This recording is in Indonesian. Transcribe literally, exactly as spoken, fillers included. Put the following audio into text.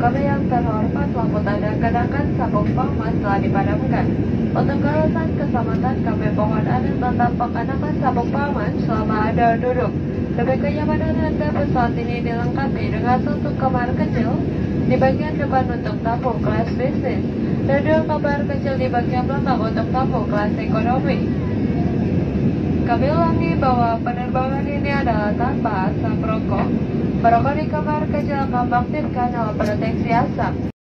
Kami yang terhormat selamat Anda kenakan sabuk pengaman telah dipadamkan. Untuk kawasan keselamatan kami pohon Anda tetap pengenakan sabuk pengaman selama Anda duduk. Lebih kenyamanan Anda pesawat ini dilengkapi dengan suntuk kamar kecil di bagian depan untuk tamu kelas bisnis dan dua kamar kecil di bagian belakang untuk tamu kelas ekonomi. Kami ulangi bahwa penerbangan ini adalah tanpa asap rokok. Merokok di kamar kecil akan mengaktifkan alat pendeteksi asap.